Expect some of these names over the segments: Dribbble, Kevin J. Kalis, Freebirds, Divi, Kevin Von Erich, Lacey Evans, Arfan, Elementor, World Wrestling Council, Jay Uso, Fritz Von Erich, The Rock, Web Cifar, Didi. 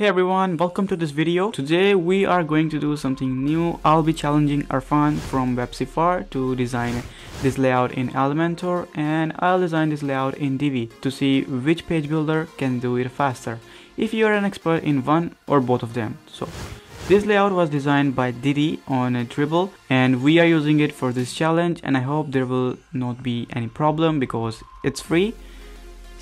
Hey everyone, welcome to this video. Today we are going to do something new. I'll be challenging Arfan from Web Cifar to design this layout in Elementor, and I'll design this layout in Divi to see which page builder can do it faster, if you're an expert in one or both of them. So this layout was designed by Didi on Dribbble, and we are using it for this challenge, and I hope there will not be any problem because it's free.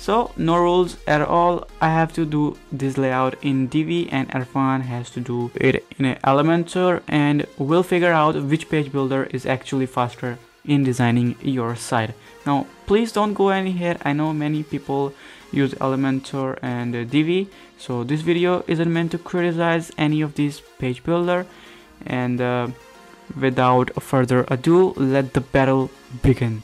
So no rules at all. I have to do this layout in Divi and Arfan has to do it in Elementor, and we'll figure out which page builder is actually faster in designing your site. Now please don't go any ahead. I know many people use Elementor and Divi, so this video isn't meant to criticize any of these page builder. And without further ado, let the battle begin.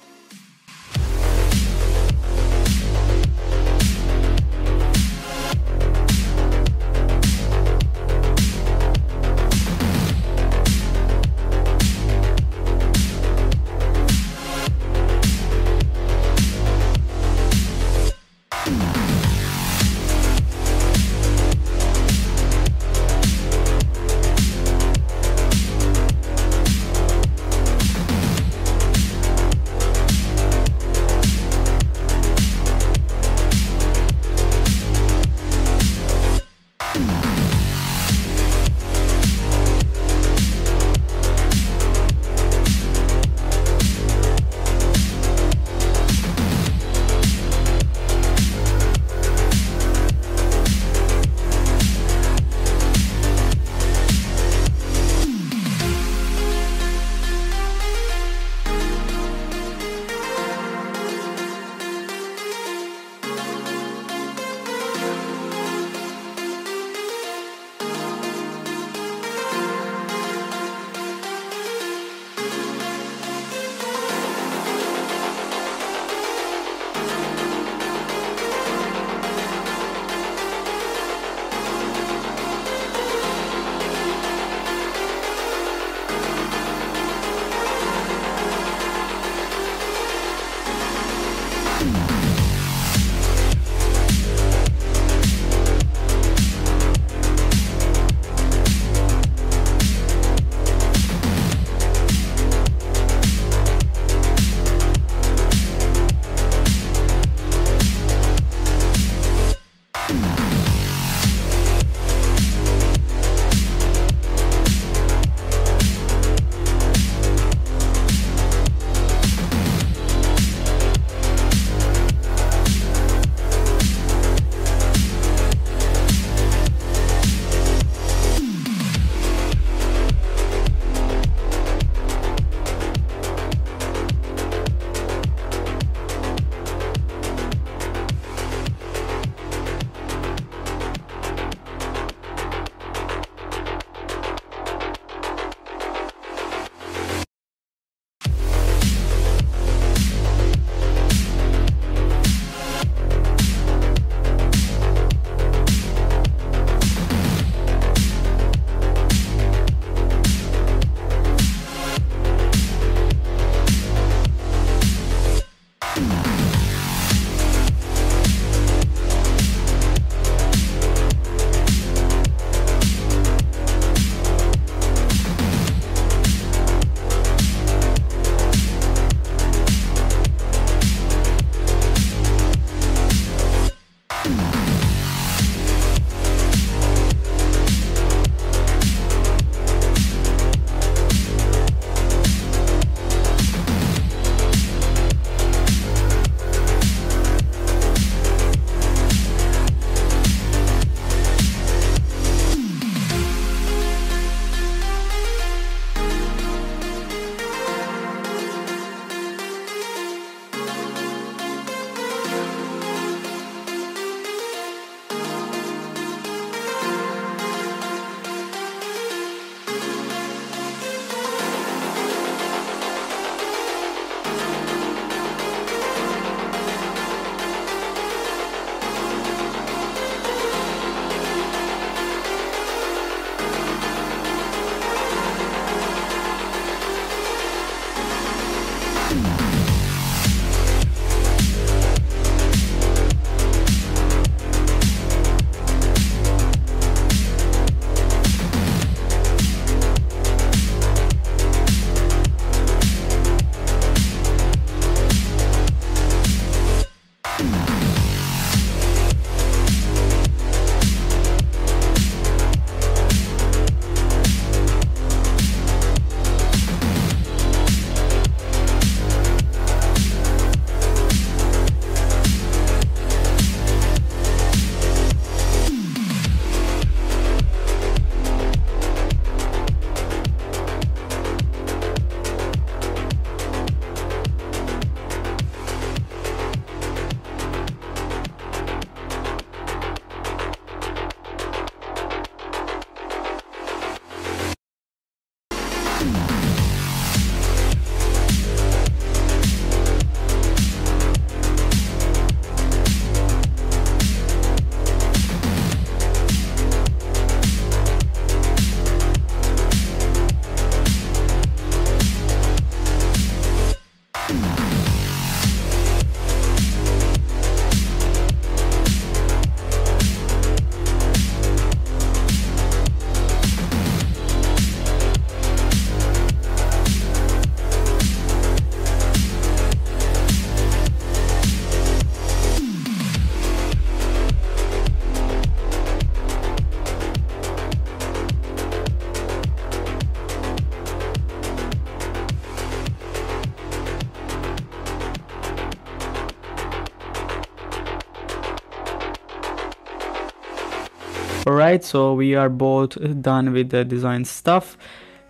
Alright, so we are both done with the design stuff.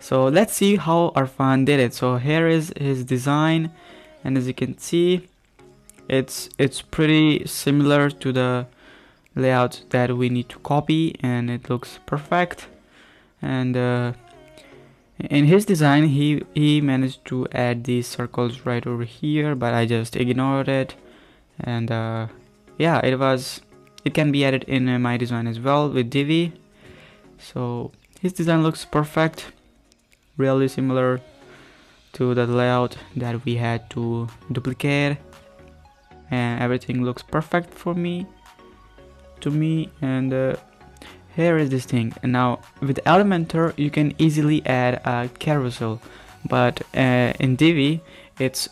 So let's see how Arfan did it. So here is his design, and as you can see, it's pretty similar to the layout that we need to copy, and it looks perfect. And in his design, he managed to add these circles right over here, but I just ignored it. And yeah, it can be added in my design as well with Divi. So his design looks perfect, really similar to the layout that we had to duplicate, and everything looks perfect to me. And here is this thing. And now with Elementor you can easily add a carousel, but in Divi it's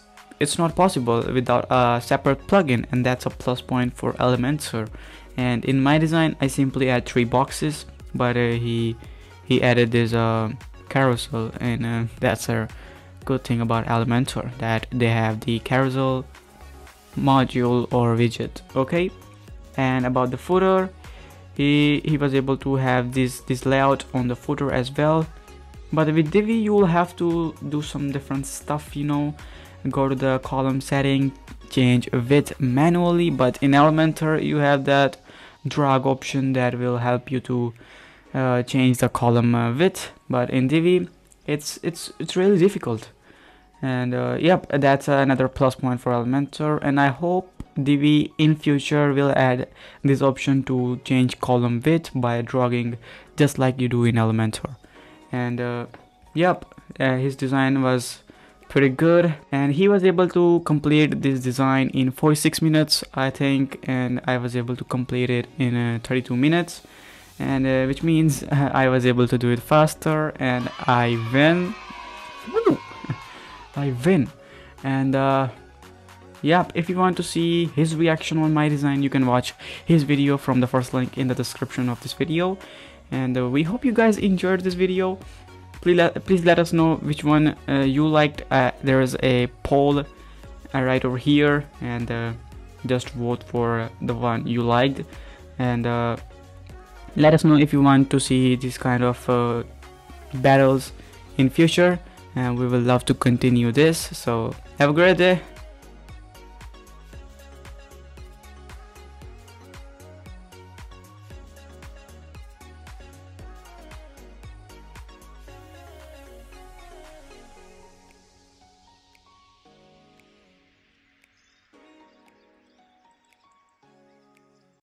not possible without a separate plugin, and that's a plus point for Elementor. And in my design I simply add 3 boxes, but he added this carousel, and that's a good thing about Elementor, that they have the carousel module or widget. Okay, and about the footer, he was able to have this layout on the footer as well, but with Divi you will have to do some different stuff, you know, go to the column setting, change width manually. But in Elementor you have that drag option that will help you to change the column width, but in Divi it's really difficult. And yep, that's another plus point for Elementor, and I hope Divi in future will add this option to change column width by dragging, just like you do in Elementor. And yep, his design was pretty good, and he was able to complete this design in 46 minutes I think, and I was able to complete it in 32 minutes, and which means I was able to do it faster, and I win. Woo! I win. And yep, if you want to see his reaction on my design, you can watch his video from the first link in the description of this video. And we hope you guys enjoyed this video. Please let us know which one you liked. There is a poll right over here, and just vote for the one you liked. And let us know if you want to see these kind of battles in future, and we will love to continue this. So have a great day.